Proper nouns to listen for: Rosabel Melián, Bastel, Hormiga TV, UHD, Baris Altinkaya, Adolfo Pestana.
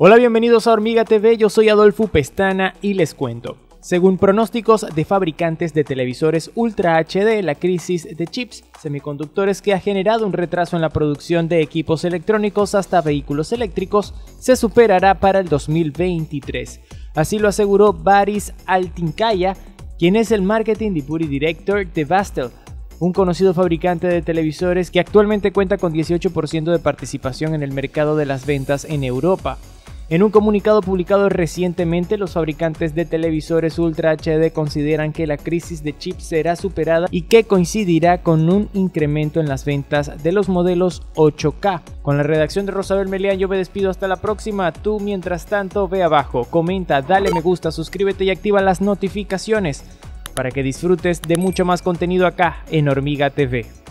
Hola, bienvenidos a Hormiga TV, yo soy Adolfo Pestana y les cuento. Según pronósticos de fabricantes de televisores Ultra HD, la crisis de chips semiconductores que ha generado un retraso en la producción de equipos electrónicos hasta vehículos eléctricos se superará para el 2023. Así lo aseguró Baris Altinkaya, quien es el Marketing Deputy Director de Bastel, un conocido fabricante de televisores que actualmente cuenta con 18% de participación en el mercado de las ventas en Europa. En un comunicado publicado recientemente, los fabricantes de televisores Ultra HD consideran que la crisis de chips será superada y que coincidirá con un incremento en las ventas de los modelos 8K. Con la redacción de Rosabel Melián yo me despido hasta la próxima. Tú mientras tanto ve abajo, comenta, dale me gusta, suscríbete y activa las notificaciones para que disfrutes de mucho más contenido acá en Hormiga TV.